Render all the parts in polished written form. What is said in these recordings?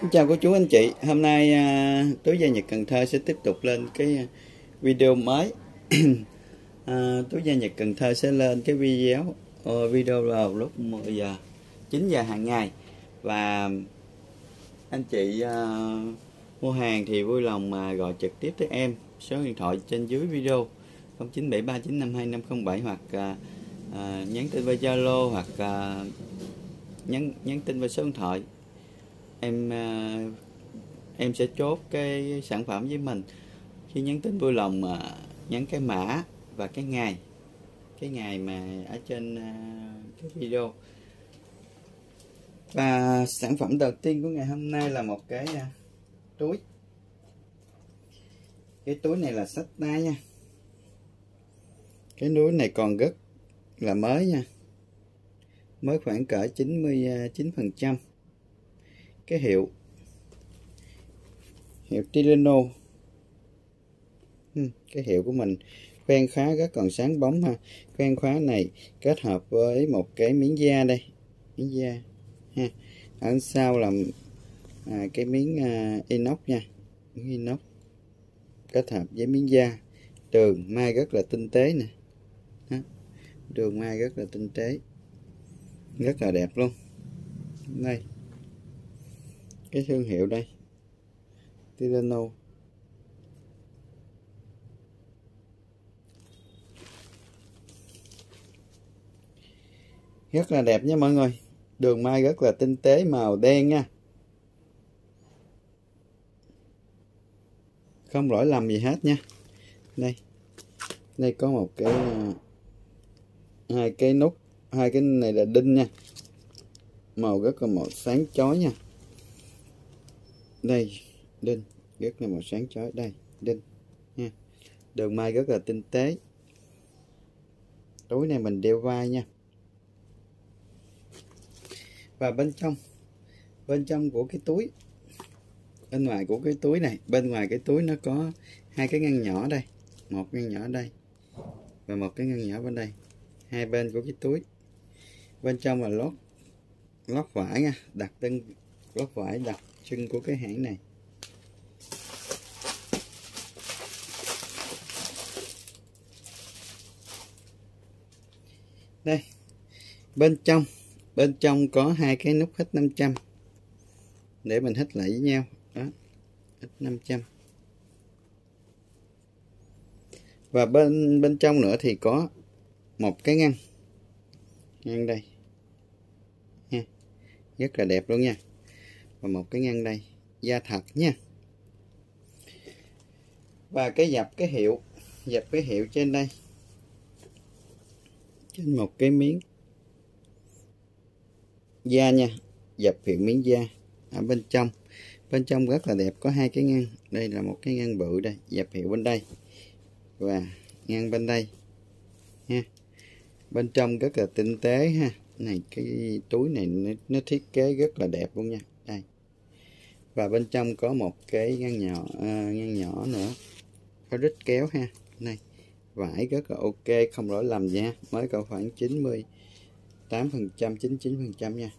Xin chào cô chú anh chị, hôm nay Túi Da Nhật Cần Thơ sẽ tiếp tục lên cái video mới. Túi Da Nhật Cần Thơ sẽ lên cái video vào lúc 10 giờ 9 giờ hàng ngày, và anh chị mua hàng thì vui lòng mà gọi trực tiếp tới em số điện thoại trên dưới video 0973952507 hoặc nhắn tin qua Zalo hoặc nhắn tin qua số điện thoại. Em sẽ chốt cái sản phẩm với mình. Khi nhắn tin vui lòng mà nhắn cái mã và cái ngày mà ở trên cái video. Và sản phẩm đầu tiên của ngày hôm nay là một cái túi. Cái túi này là xách tay nha. Cái túi này còn rất là mới nha. Mới khoảng cỡ 99%. Cái hiệu Tilino, cái hiệu của mình, khoen khóa rất còn sáng bóng ha. Khoen khóa này kết hợp với một cái miếng da đây, miếng da ha, ở sau là cái miếng inox nha, miếng inox kết hợp với miếng da, đường may rất là tinh tế nè, đường may rất là tinh tế, rất là đẹp luôn. Đây cái thương hiệu đây, Tiziano. Rất là đẹp nha mọi người. Đường may rất là tinh tế, màu đen nha. Không lỗi lầm gì hết nha. Đây. Đây có một cái hai cái nút, hai cái này là đinh nha. Màu rất là màu sáng chói nha. Đây đinh rất là màu sáng chói, đây đinh nha, đường may rất là tinh tế. Túi này mình đeo vai nha. Và bên trong của cái túi, bên ngoài của cái túi này, bên ngoài cái túi nó có hai cái ngăn nhỏ đây, một ngăn nhỏ đây và một cái ngăn nhỏ bên đây, hai bên của cái túi. Bên trong là lót vải nha, đặt tên lót vải đặt chân của cái hãng này. Đây. Bên trong có hai cái nút X500. Để mình hít lại với nhau, đó. X500. Và bên trong nữa thì có một cái ngăn đây. Ha. Rất là đẹp luôn nha. Và một cái ngăn đây, da thật nha. Và cái dập cái hiệu trên đây, trên một cái miếng da nha, dập hiệu miếng da ở bên trong rất là đẹp, có hai cái ngăn. Đây là một cái ngăn bự đây, dập hiệu bên đây và ngăn bên đây ha. Bên trong rất là tinh tế ha. Này cái túi này nó thiết kế rất là đẹp luôn nha. Đây. Và bên trong có một cái ngăn nhỏ nữa, có rít kéo ha. Này vải rất là ok, không lỗi lầm nha. Mới có khoảng 99% nha.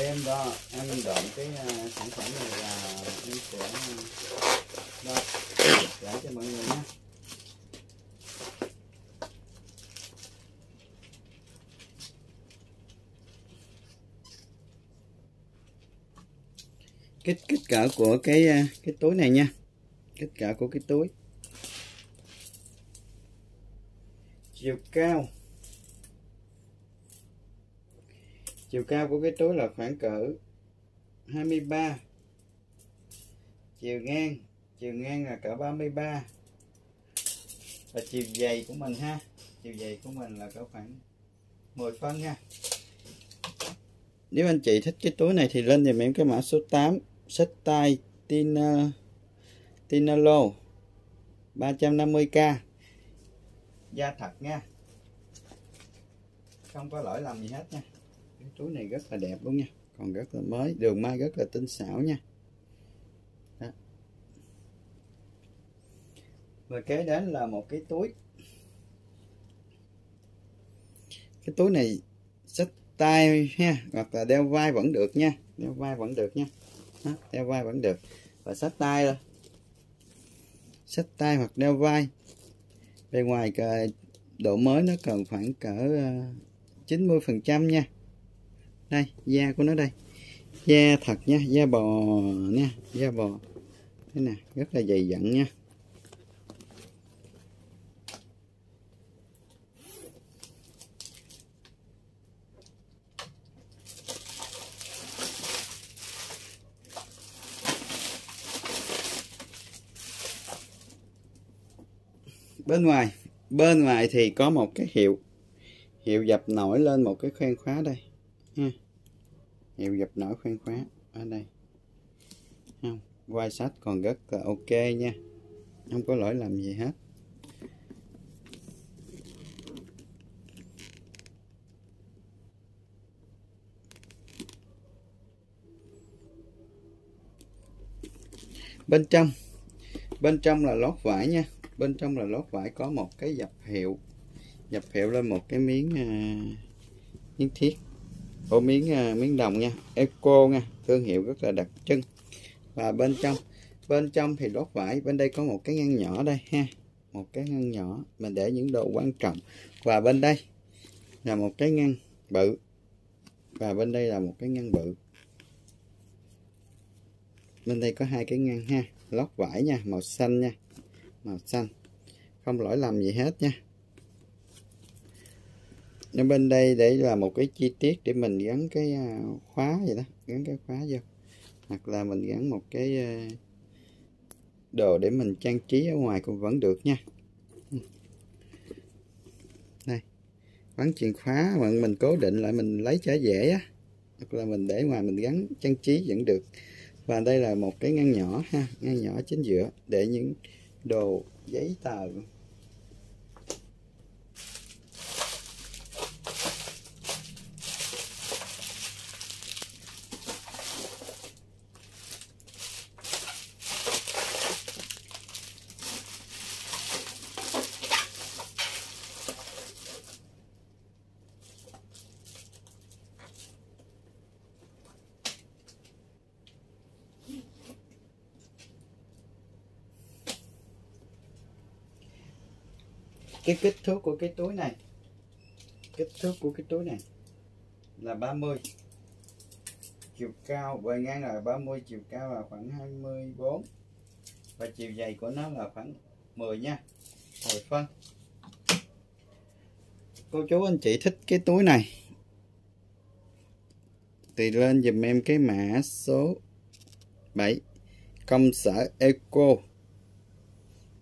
Em đo, em độn cái sản phẩm này là em sẽ đo trả cho mọi người nha. Kích cỡ của cái túi này nha. Kích cỡ của cái túi Chiều cao của cái túi là khoảng cỡ 23, chiều ngang là cỡ 33, và chiều dày của mình ha, chiều dày của mình là cỡ khoảng 10 phân ha. Nếu anh chị thích cái túi này thì lên dùm em cái mã số 8 xách tay Tilino 350k, da thật nha, không có lỗi lầm gì hết nha. Cái túi này rất là đẹp luôn nha, còn rất là mới, đường may rất là tinh xảo nha. Đó. Và kế đến là một cái túi. Cái túi này xách tay ha, hoặc là đeo vai vẫn được nha, đeo vai vẫn được nha. Đó, đeo vai vẫn được và xách tay thôi. Xách tay hoặc đeo vai. Bên ngoài độ mới nó cần khoảng cỡ 90% nha. Đây, da của nó đây. Da thật nha, da bò nha, da bò. Thế nè, rất là dày dặn nha. Bên ngoài thì có một cái hiệu dập nổi lên một cái khoen khóa đây ha. Hiệu dập nổi khoen khóa ở đây. Không, vai sách còn rất là ok nha. Không có lỗi làm gì hết. Bên trong là lót vải nha. Bên trong là lót vải có một cái dập hiệu lên một cái miếng thiết, ô miếng đồng nha, Eco nha, thương hiệu rất là đặc trưng. Và bên trong thì lót vải, bên đây có một cái ngăn nhỏ đây ha, một cái ngăn nhỏ mình để những đồ quan trọng. Và bên đây là một cái ngăn bự, và bên đây là một cái ngăn bự. Bên đây có hai cái ngăn ha, lót vải nha, màu xanh nha. Màu xanh, không lỗi lầm gì hết nha. Bên đây để là một cái chi tiết để mình gắn cái khóa vậy đó, gắn cái khóa vô, hoặc là mình gắn một cái đồ để mình trang trí ở ngoài cũng vẫn được nha. Đây, gắn chìa khóa mà mình cố định lại mình lấy trở dễ á, hoặc là mình để ngoài mình gắn trang trí vẫn được. Và đây là một cái ngăn nhỏ ha, ngăn nhỏ chính giữa để những đồ giấy tờ. Cái kích thước của cái túi này, là 30, chiều cao bề ngang là 30, chiều cao là khoảng 24, và chiều dày của nó là khoảng 10 nha, 10 phân. Cô chú anh chị thích cái túi này thì lên dùm em cái mã số 7 công sở Eco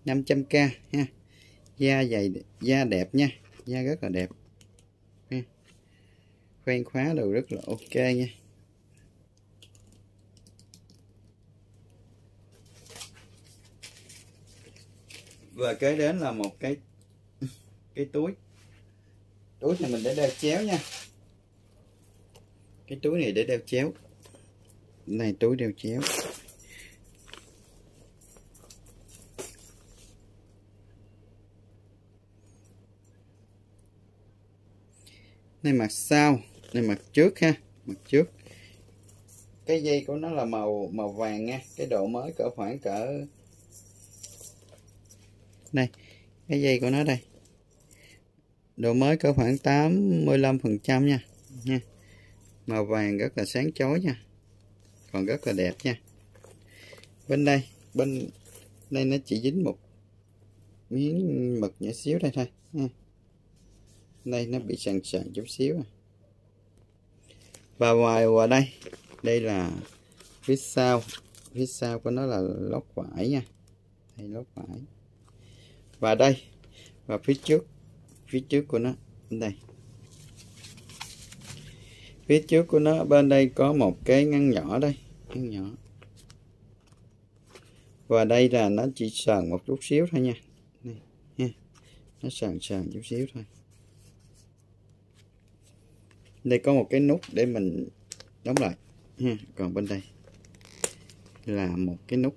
500k ha. Da dày, da đẹp nha, da rất là đẹp. Khoen khóa đều rất là ok nha. Và kế đến là một cái túi. Túi này mình để đeo chéo nha. Cái túi này để đeo chéo. Này, túi đeo chéo. Này mặt sau, này mặt trước ha, mặt trước. Cái dây của nó là màu vàng nha, cái độ mới cỡ khoảng cỡ này. Cái dây của nó đây. Độ mới cỡ khoảng 85% nha. Màu vàng rất là sáng chói nha. Còn rất là đẹp nha. Bên đây nó chỉ dính một miếng mực nhỏ xíu đây thôi. đây nó bị sần sần chút xíu. Và ngoài qua đây, đây là phía sau của nó là lót vải nha, đây lót vải. Và đây, và phía trước của nó đây, phía trước của nó bên đây có một cái ngăn nhỏ đây, ngăn nhỏ. Và đây là nó chỉ sờn một chút xíu thôi nha, đây, nha. Nó sờn chút xíu thôi. Đây có một cái nút để mình đóng lại ha. Còn bên đây là một cái nút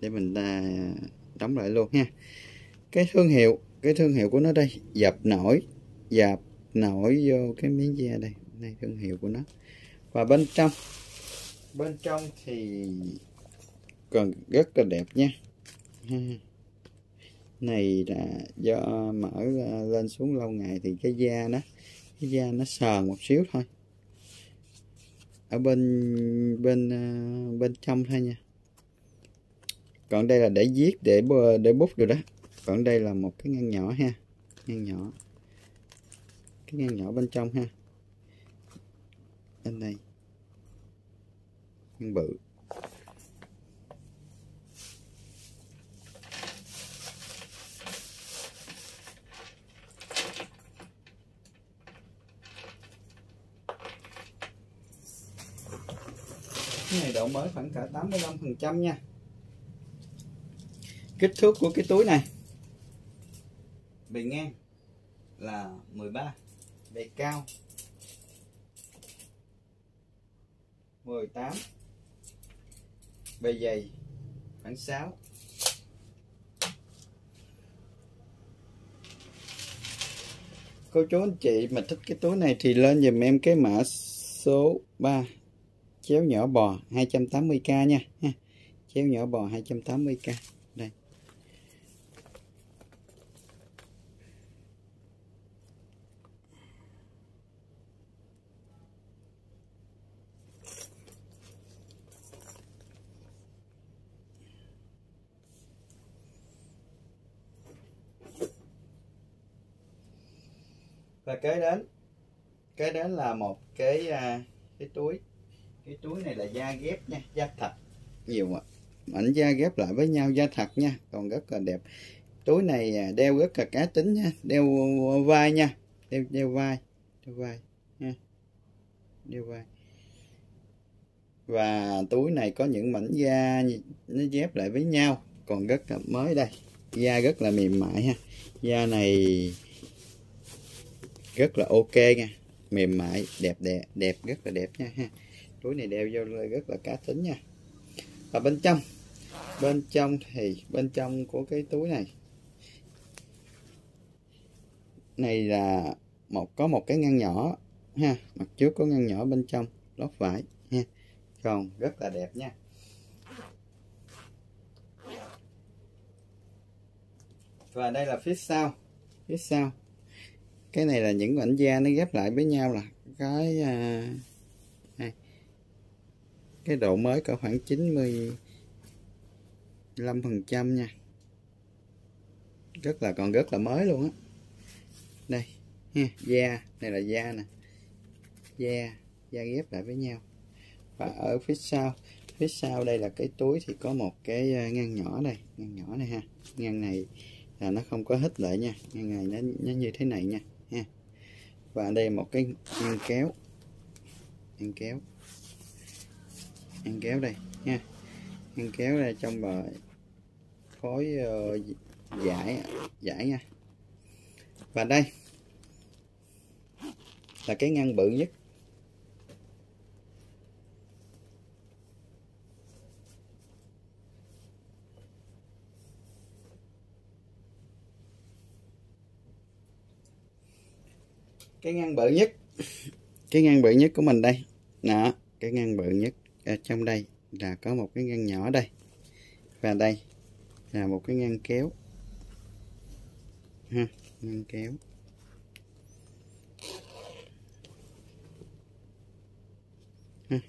để mình đóng lại luôn ha. Cái thương hiệu của nó đây, dập nổi vô cái miếng da đây, đây thương hiệu của nó. Và bên trong thì còn rất là đẹp nha. Này là do mở lên xuống lâu ngày thì cái da nó sờn một xíu thôi, ở bên trong thôi nha. Còn đây là để viết, để bút rồi đó. Còn đây là một cái ngăn nhỏ ha, cái ngăn nhỏ bên trong ha, bên đây ngăn bự. Cái này độ mới khoảng cả 85% nha. Kích thước của cái túi này, bề ngang là 13, bề cao 18, bề dày khoảng 6. Cô chú anh chị mà thích cái túi này thì lên dùm em cái mã số 3 chéo nhỏ bò 280k nha, chéo nhỏ bò 280k đây. Và cái đến là một cái túi. Cái túi này là da ghép nha, da thật nhiều ạ, mảnh da ghép lại với nhau, da thật nha, còn rất là đẹp. Túi này đeo rất là cá tính nha, đeo vai nha, đeo vai nha, đeo vai. Và túi này có những mảnh da nó ghép lại với nhau, còn rất là mới đây, da rất là mềm mại ha, da này rất là ok nha, mềm mại, đẹp rất là đẹp nha ha. Túi này đeo vô rất là cá tính nha. Và bên trong thì của cái túi này là có một cái ngăn nhỏ ha, mặt trước có ngăn nhỏ, bên trong lót vải ha, còn rất là đẹp nha. Và đây là phía sau cái này là những mảnh da nó ghép lại với nhau, là cái độ mới có khoảng 95% nha, còn rất là mới luôn á. Đây ha, da này là da nè, da ghép lại với nhau. Và ở phía sau đây là cái túi thì có một cái ngăn nhỏ đây, ha. Ngăn này là nó không có hít lại nha, ngăn này nó như thế này nha ha. Và đây một cái ngăn kéo đây nha, ngăn kéo ra trong bờ khối giải nha. Và đây là cái ngăn bự nhất, cái ngăn bự nhất của mình đây nè. Cái ngăn bự nhất ở trong đây là có một cái ngăn nhỏ đây, và đây là một cái ngăn kéo ha, ngăn kéo. Ha.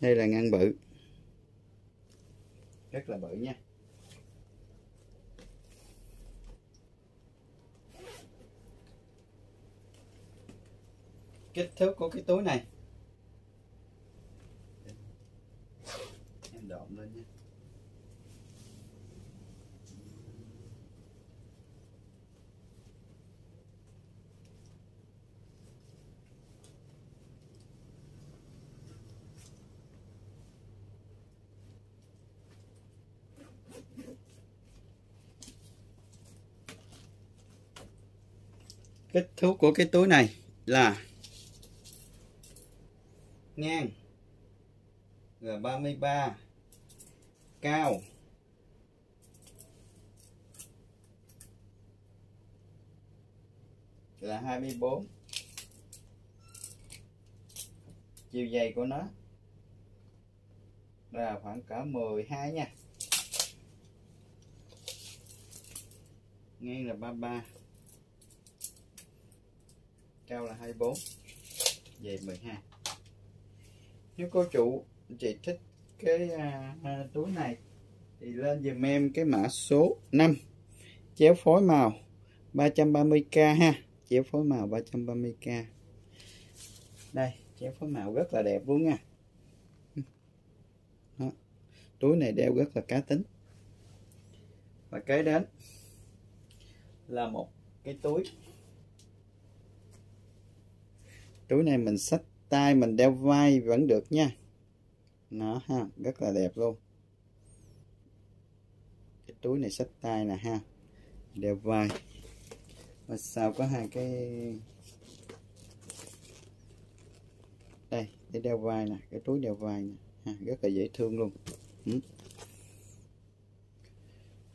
Đây là ngăn bự, rất là bự nha. kích thước của cái túi này. Em độn lên nha. Kích thước của cái túi này là ngang G33, cao là 24, chiều dày của nó là khoảng cả 12 nha, ngang là 33, cao là 24, về 12. Nếu cô chủ chị thích cái túi này thì lên dùm em cái mã số 5 chéo phối màu 330k ha, chéo phối màu 330k. Đây, chéo phối màu rất là đẹp luôn nha. Đó. Túi này đeo rất là cá tính. Và kế đến là một cái túi. Túi này mình xách tay, mình đeo vai vẫn được nha. Nó ha, rất là đẹp luôn. Cái túi này xách tay nè ha, đeo vai. Và sau có hai cái đây để đeo vai nè, cái túi đeo vai nè ha, rất là dễ thương luôn.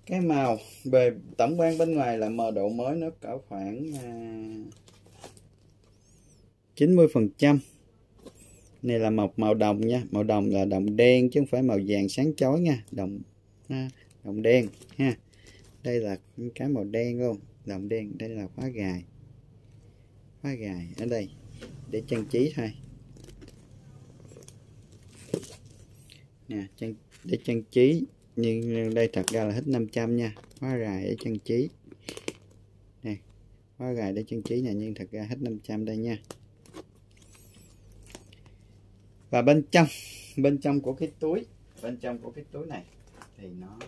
Cái màu về tổng quan bên ngoài là mờ độ mới nó cỡ khoảng 90%. Này là màu đồng nha, màu đồng là đồng đen chứ không phải màu vàng sáng chói nha, đồng đen ha. Đây là cái màu đen luôn, đồng đen. Đây là khóa gài ở đây để trang trí thôi nè, để trang trí. Nhưng đây thật ra là X500 nha, khóa gài để trang trí nè, khóa gài để trang trí nè, nhưng thật ra X500 đây nha. Và bên trong của cái túi, này thì nó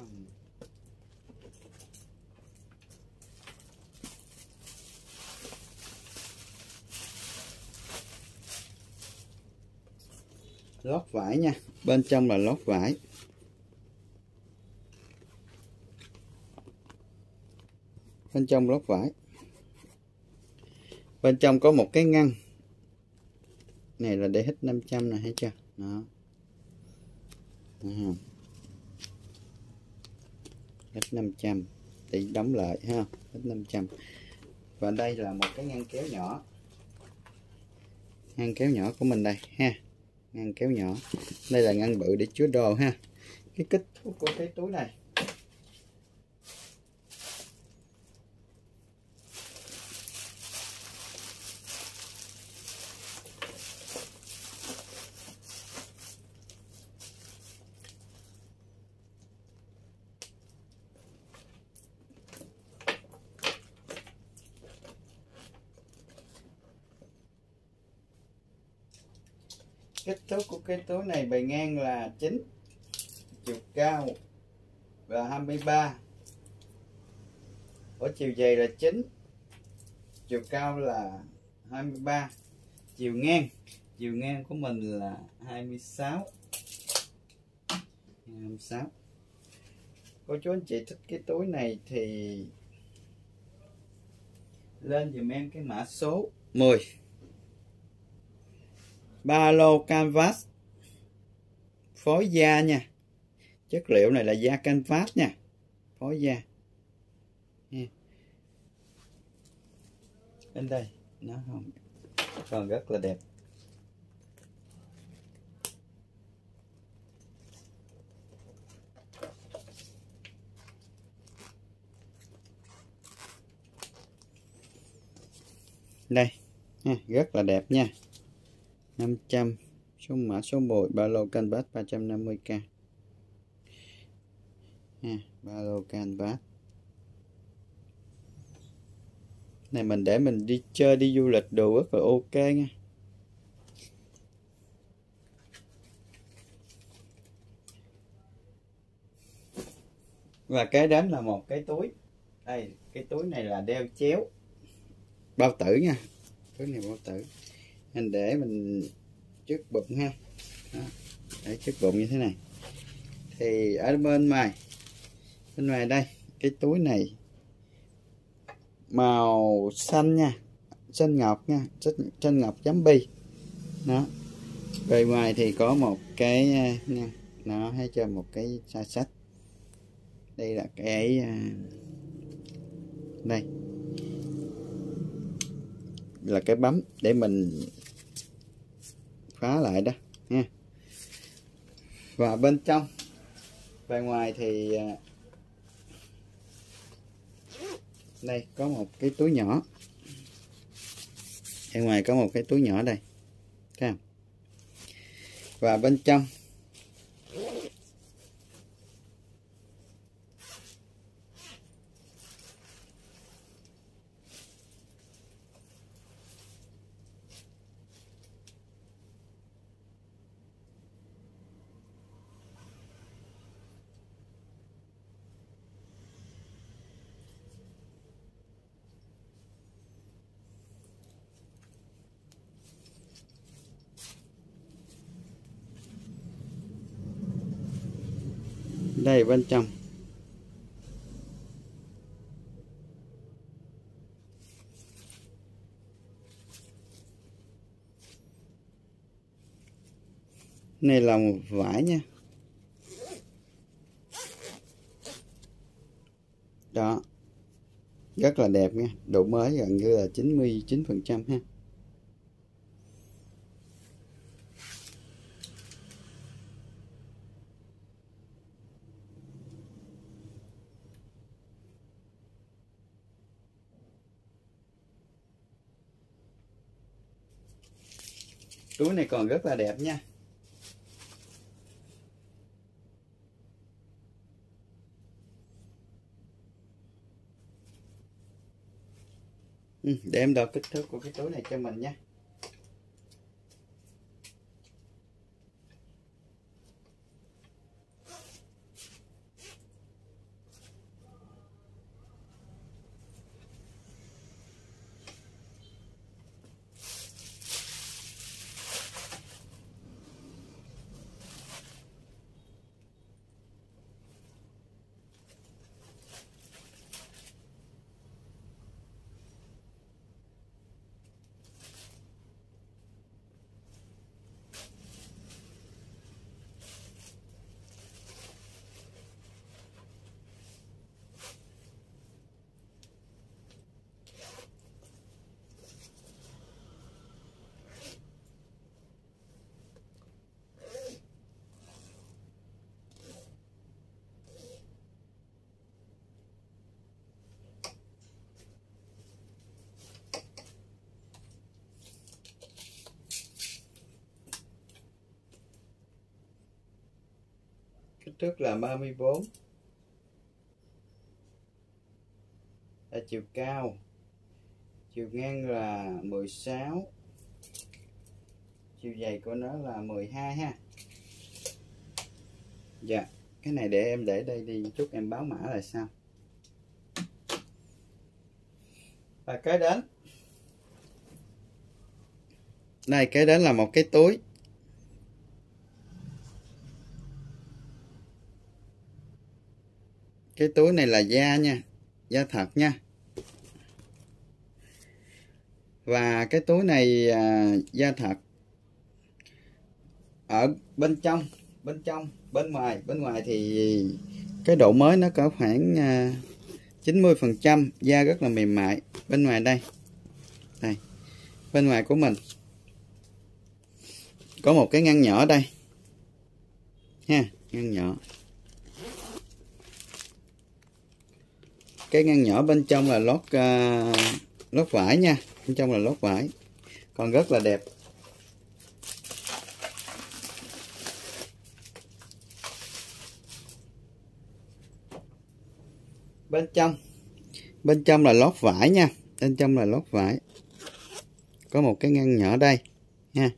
lót vải nha, bên trong là lót vải. Bên trong lót vải. Bên trong có một cái ngăn. Này là để hết 500 này, thấy chưa? Đó. Hết 500 thì đóng lại ha, hết 500. Và đây là một cái ngăn kéo nhỏ. Ngăn kéo nhỏ của mình đây ha. Ngăn kéo nhỏ. Đây là ngăn bự để chứa đồ ha. Cái kích thước của cái túi này. Kích thước của cái túi này bề ngang là 9, chiều cao là 23, ở chiều dày là 9, chiều cao là 23, chiều ngang của mình là 26. Cô chú anh chị thích cái túi này thì lên dùm em cái mã số 10. Ba lô canvas phối da nha, chất liệu này là da canvas nha, phối da. Bên đây nó không còn rất là đẹp. Đây nha, rất là đẹp nha. 500, số mã số 10, ba lô canvas 350k. Ba lô canvas. Này mình để mình đi chơi, đi du lịch đồ rất là ok nha. Và kế đến là một cái túi. Đây, cái túi này là đeo chéo, bao tử nha. Túi này bao tử. Mình để mình trước bụng ha. Đó, để trước bụng như thế này. Thì ở bên ngoài đây, cái túi này màu xanh nha, xanh ngọc nha, xanh ngọc chấm bi. Đó. Bề ngoài thì có một cái nha, nó hay cho một cái sa sách. Đây là cái đây là cái bấm để mình khóa lại đó nha. Và bên trong, bề ngoài thì đây có một cái túi nhỏ. Bên ngoài có một cái túi nhỏ đây. Thấy không? Và bên trong đây, bên trong này là một vải nha. Đó, rất là đẹp nha, độ mới gần như là 99% ha. Túi này còn rất là đẹp nha. Để em đo kích thước của cái túi này cho mình nha. Kích thước là 34. Là chiều cao, chiều ngang là 16, chiều dày của nó là 12 ha. Dạ, cái này để em để đây đi, chút em báo mã là sao. Và cái đến này, cái đến là một cái túi. Cái túi này là da nha, da thật nha. Và cái túi này da thật. Ở bên ngoài thì cái độ mới nó có khoảng 90%, da rất là mềm mại. Bên ngoài đây, đây bên ngoài của mình có một cái ngăn nhỏ đây ha, ngăn nhỏ. Cái ngăn nhỏ bên trong là lót lót vải nha, bên trong là lót vải, còn rất là đẹp. Bên trong là lót vải nha, bên trong là lót vải, có một cái ngăn nhỏ đây nha.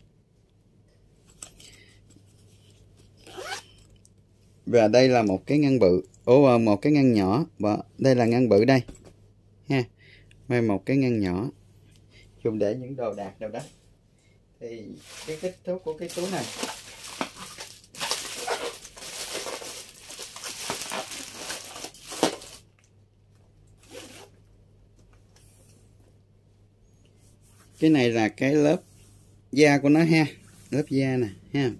Và đây là một cái ngăn bự. một cái ngăn nhỏ, đây là ngăn bự đây ha, may một cái ngăn nhỏ dùng để những đồ đạc đâu đó. Thì cái kích thước của cái túi này là cái lớp da của nó ha, lớp da nè ha,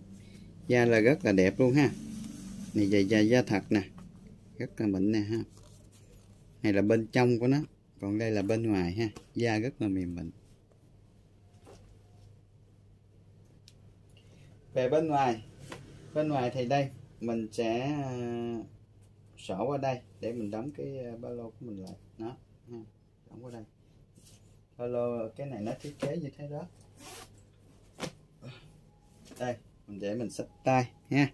da là rất là đẹp luôn ha, này dày da, da thật nè, rất là mịn nè ha. Này là bên trong của nó, còn đây là bên ngoài ha, da rất là mềm mịn. Về bên ngoài, thì đây mình sẽ xỏ qua đây để mình đóng cái ba lô của mình lại đó, đóng qua đây. Ba lô cái này nó thiết kế như thế đó, đây mình để mình xách tay ha,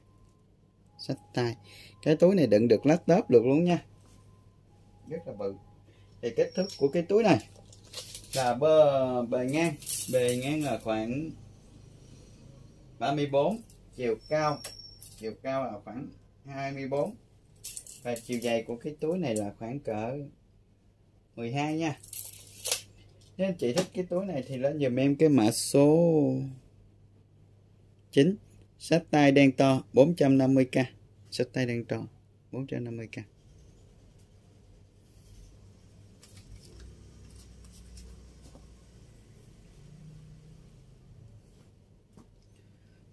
xách tay. Cái túi này đựng được laptop được luôn nha, rất là bự. Thì kích thước của cái túi này là bề ngang, là khoảng 34, chiều cao, là khoảng 24, và chiều dày của cái túi này là khoảng cỡ 12 nha. Nếu anh chị thích cái túi này thì lên giùm em cái mã số 9, xách tay đen to 450k, xách tay đen to 450k.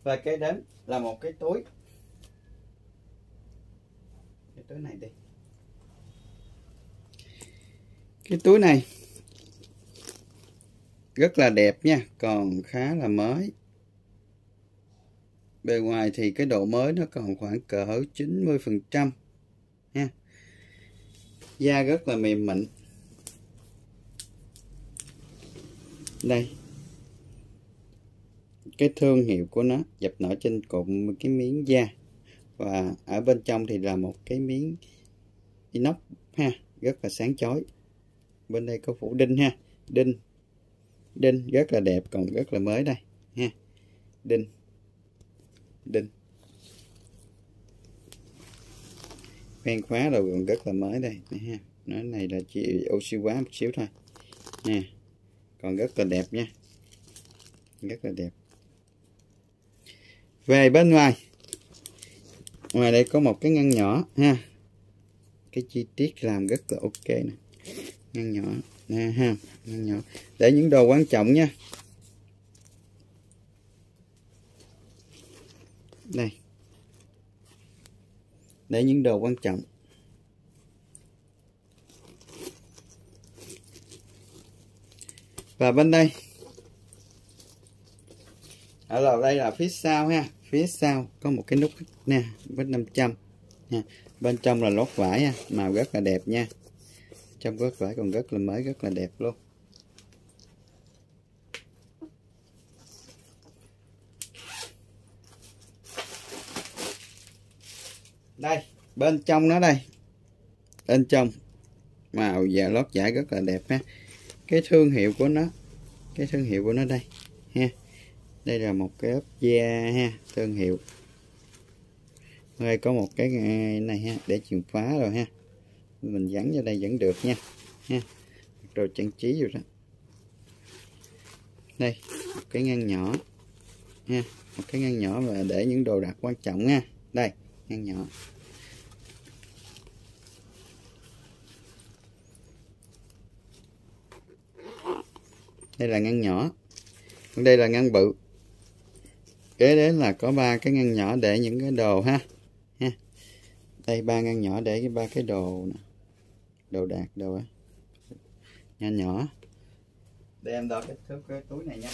Và cái đến là một cái túi, này đi, cái túi này rất là đẹp nha, còn khá là mới. Bề ngoài thì cái độ mới nó còn khoảng cỡ 90% nha, da rất là mềm mịn. Đây cái thương hiệu của nó, dập nổi trên cụm cái miếng da, và ở bên trong thì là một cái miếng inox ha, rất là sáng chói. Bên đây có phủ đinh ha, đinh rất là đẹp, còn rất là mới đây ha, đinh khoen khóa rồi, còn rất là mới đây ha. Nó này là chỉ oxy hóa một xíu thôi nè, còn rất là đẹp nha, rất là đẹp. Về bên ngoài, đây có một cái ngăn nhỏ ha, cái chi tiết làm rất là ok nè, ngăn nhỏ nè ha, ngăn nhỏ để những đồ quan trọng nha. Đây để những đồ quan trọng. Và bên đây, ở đây là phía sau ha, phía sau có một cái nút nè, X500 nha. Bên trong là lót vải ha, màu rất là đẹp nha, trong lót vải còn rất là mới, rất là đẹp luôn. Đây bên trong nó, đây bên trong màu và lót vải rất là đẹp ha. Cái thương hiệu của nó, đây ha. Đây là một cái ốp da ha, thương hiệu. Đây có một cái này ha, để chìa khóa rồi ha, mình gắn vào đây vẫn được nha ha, đồ trang trí rồi đó. Đây một cái ngăn nhỏ ha, một cái ngăn nhỏ mà để những đồ đạc quan trọng nha. Đây ngăn nhỏ. Đây là ngăn nhỏ, đây là ngăn bự. Kế đến là có ba cái ngăn nhỏ để những cái đồ ha, đây ba ngăn nhỏ để ba cái đồ nè, đồ đạc đồ á, nhỏ. Để em đo kích thước cái túi này nha.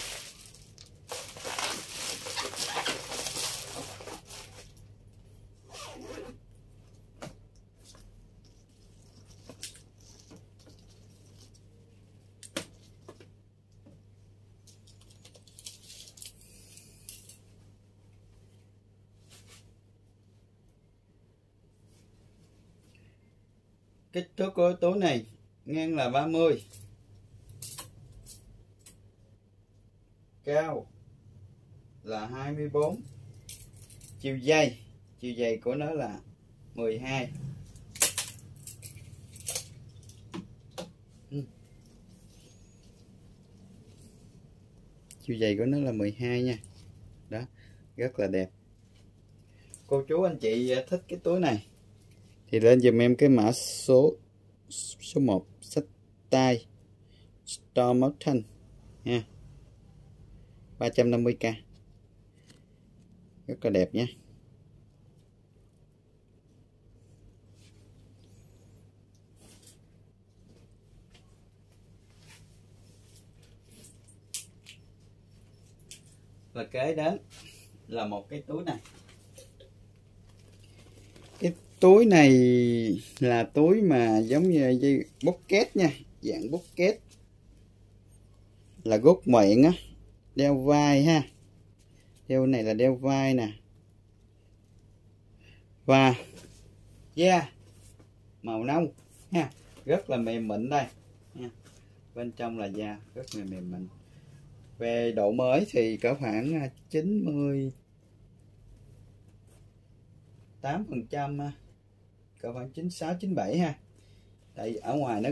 Kích thước của túi này ngang là 30, cao là 24, chiều dày của nó là 12. chiều dày của nó là 12 nha. Đó, rất là đẹp. Cô chú anh chị thích cái túi này thì lên dùm em cái mã số 1 sách tay Storm Mountain nha, 350k, rất là đẹp nha. Và kế đến là một cái túi này. Cái túi này là túi mà giống như dây pocket nha, dạng pocket, là gút miệng á, đeo vai ha, đeo này là đeo vai nè. Và da màu nâu ha, rất là mềm mịn đây nha. Bên trong là da rất là mềm mịn. Về độ mới thì có khoảng 98%, có khoảng 96-97 ha. Tại ở ngoài nó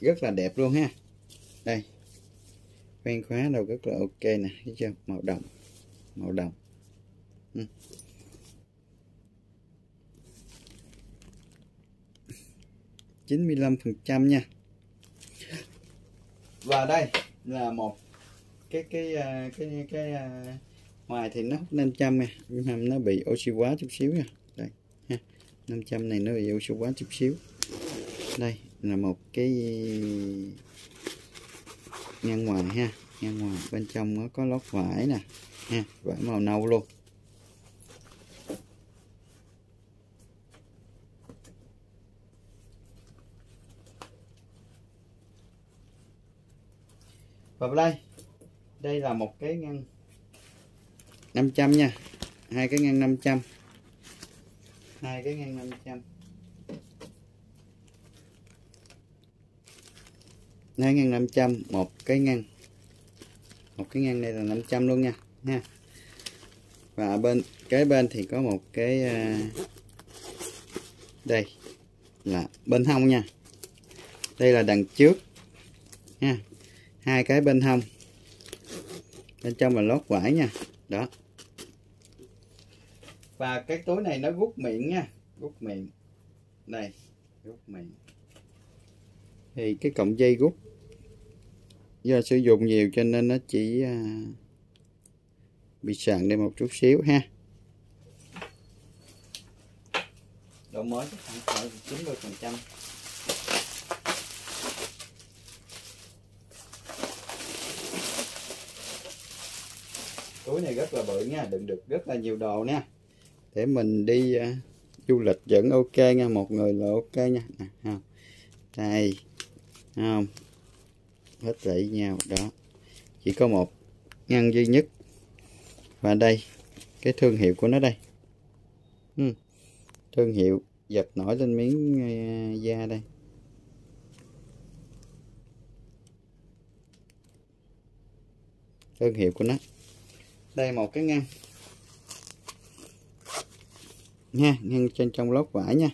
rất là đẹp luôn ha. Đây, khoen khóa đầu rất là ok nè, thấy chưa, màu đồng. Ừ. 95% nha. Và đây là một cái ngoài thì nó hút 500 nè, nhưng mà nó bị oxy hóa chút xíu nha. Đây ha, 500 này nó bị oxy hóa chút xíu. Đây là một cái ngang ngoài ha, ngang ngoài, bên trong nó có lót vải nè ha, vải màu nâu luôn. Và đây là một cái ngăn 500 nha, hai cái ngăn 500, hai ngăn 500, một cái ngăn đây là 500 luôn nha ha. Và bên cái bên thì có một cái đây là bên hông nha, đây là đằng trước ha, hai cái bên hông, bên trong là lót vải nha. Đó, và cái túi này nó rút miệng nha, rút miệng thì cái cọng dây rút do sử dụng nhiều cho nên nó chỉ bị sạn đi một chút xíu ha. Độ mới khoảng 90%. Túi này rất là bự nha, đựng được rất là nhiều đồ nha, để mình đi du lịch vẫn ok nha, một người là ok nha. Nè, đây không hết lại nhau, đó chỉ có một ngăn duy nhất. Và đây cái thương hiệu của nó đây, thương hiệu dập nổi lên miếng da đây. Thương hiệu của nó đây, một cái ngăn nha, ngăn trên trong lót vải nha.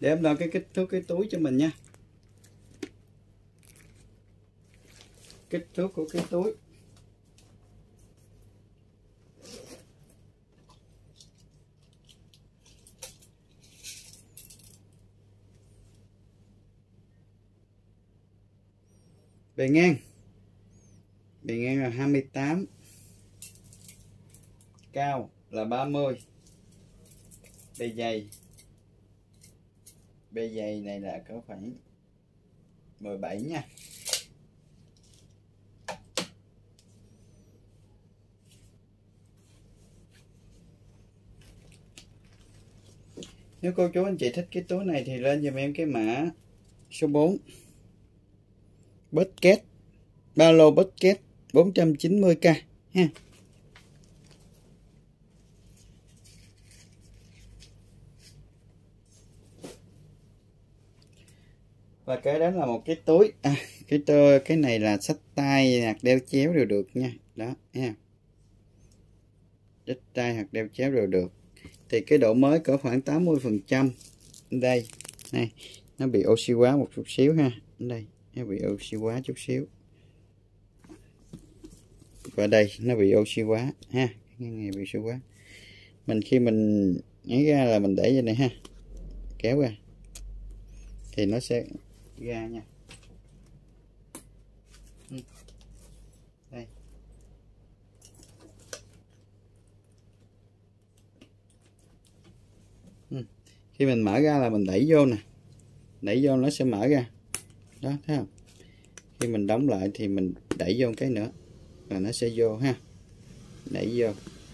Để em đo cái kích thước cái túi cho mình nha. Kích thước của cái túi bề ngang là 28, cao là 30, bề dày này là có khoảng 17 nha. Nếu cô chú anh chị thích cái túi này thì lên giùm em cái mã số 4 Bucket, ba lô Bucket 490k ha. Và cái đó là một cái túi cái này là xách tay hoặc đeo chéo đều được nha. Đó ha. Đích tay hoặc đeo chéo đều được. Thì cái độ mới cỡ khoảng 80%. Đây, này, nó bị oxy hóa một chút xíu ha. Đây, nó bị oxy hóa chút xíu. Và đây, nó bị oxy hóa ha. Cái này bị oxy hóa. Mình khi mình nhảy ra là mình để vậy này ha. Kéo ra. Thì nó sẽ ra nha. Đây. Khi mình mở ra là mình đẩy vô nè. Đẩy vô nó sẽ mở ra. Đó, thấy không? Khi mình đóng lại thì mình đẩy vô cái nữa là nó sẽ vô ha. Đẩy vô,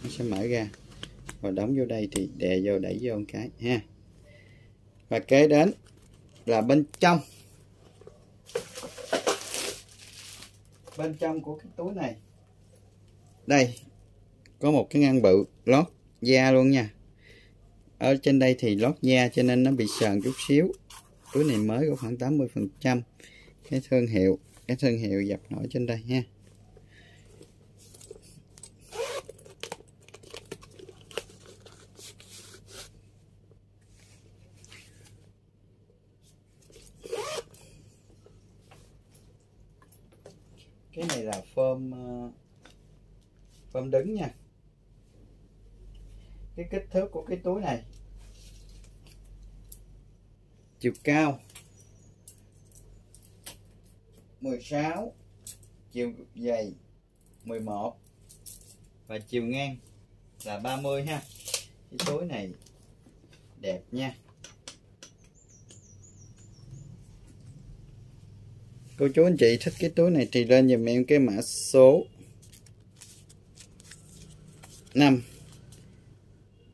nó sẽ mở ra. Và đóng vô đây thì đè vô, đẩy vô một cái ha. Và kế đến là bên trong. Bên trong của cái túi này. Đây, có một cái ngăn bự lót da luôn nha. Ở trên đây thì lót da cho nên nó bị sờn chút xíu. Túi này mới có khoảng 80%. Cái thương hiệu dập nổi trên đây ha. Cái này là phơm đứng nha. Cái kích thước của cái túi này, chiều cao 16, chiều dày 11 và chiều ngang là 30 ha. Cái túi này đẹp nha. Cô chú anh chị thích cái túi này thì lên giùm em cái mã số 5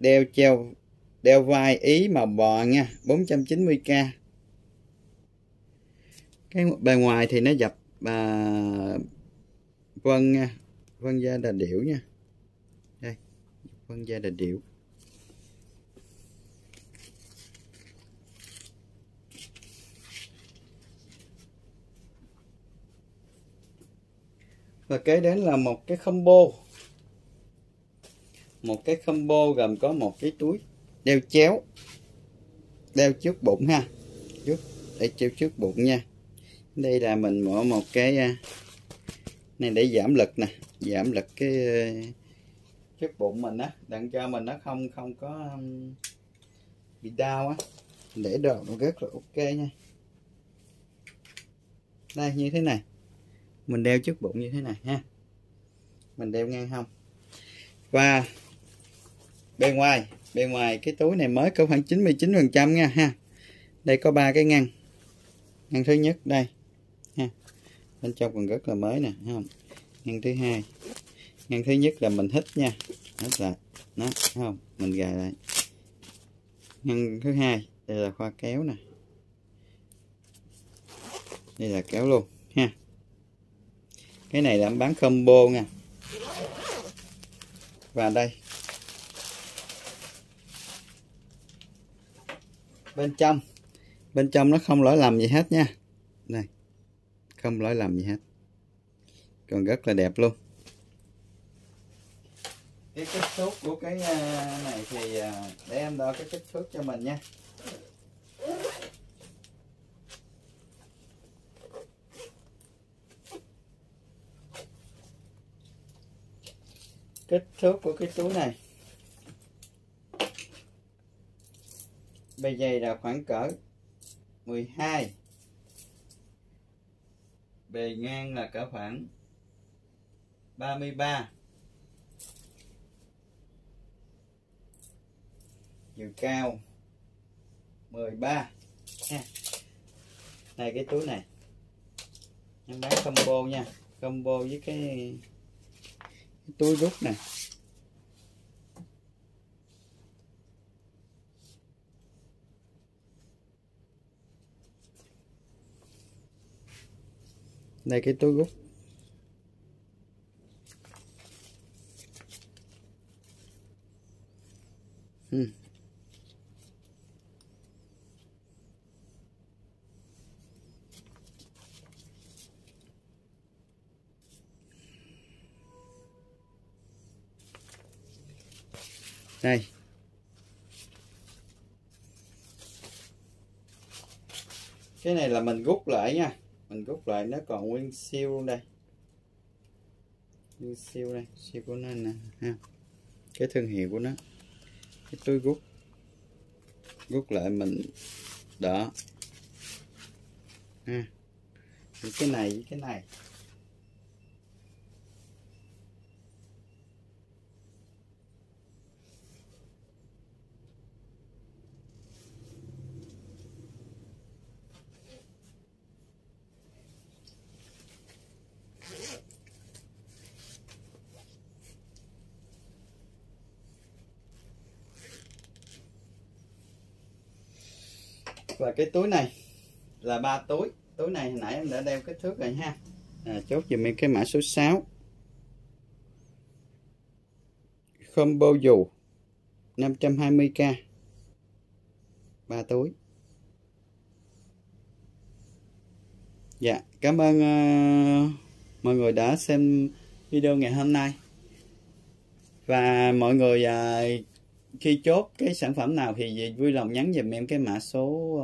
đeo treo đeo vai Ý màu bò nha, 490k. Cái bề ngoài thì nó dập vân nha, vân da đà điểu nha. Đây, vân da đà điểu. Và kế đến là một cái combo. Một cái combo gồm có một cái túi đeo chéo, đeo trước bụng ha, để treo trước bụng nha. Đây là mình mở một cái này để giảm lực nè, giảm lực cái trước bụng mình á, đặng cho mình nó không có bị đau á, để đồ nó rất là ok nha. Đây như thế này, mình đeo trước bụng như thế này ha, mình đeo ngang hông. Và bề ngoài cái túi này mới có khoảng 99% nha ha. Đây có ba cái ngăn. Ngăn thứ nhất đây ha. Bên trong còn rất là mới nè, thấy không? Ngăn thứ hai. Ngăn thứ nhất là mình hít nha. Hít lại. Đó, thấy không? Mình gài lại. Ngăn thứ hai, đây là khoa kéo nè. Đây là kéo luôn ha. Cái này là bán combo nha. Và đây, bên trong nó không lỗi lầm gì hết nha. Này, không lỗi lầm gì hết, còn rất là đẹp luôn. Cái kích thước của cái này thì để em đo cái kích thước cho mình nha. Kích thước của cái túi này, bề dày là khoảng cỡ 12, bề ngang là cỡ khoảng 33, chiều cao 13 ha. Này cái túi này em bán combo nha, combo với cái túi rút nè. Đây cái túi gút. Đây. Cái này là mình rút lại nha. Mình rút lại nó còn nguyên siêu luôn đây. Nguyên siêu đây, siêu của nó nè ha. Cái thương hiệu của nó. Cái túi rút. Rút lại mình đó. Ha. Cái này với cái này. Và cái túi này là 3 túi. Túi này hồi nãy em đã đeo kích thước rồi ha. Chốt dùm em cái mã số 6. Combo dù 520k. 3 túi. Dạ, cảm ơn mọi người đã xem video ngày hôm nay. Và mọi người khi chốt cái sản phẩm nào thì vui lòng nhắn dùm em cái mã số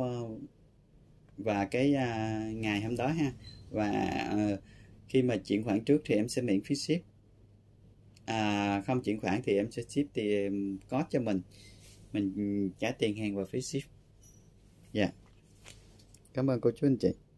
và cái ngày hôm đó ha. Và khi mà chuyển khoản trước thì em sẽ miễn phí ship, không chuyển khoản thì em sẽ ship thì có cho mình trả tiền hàng và phí ship. Dạ, cảm ơn cô chú anh chị.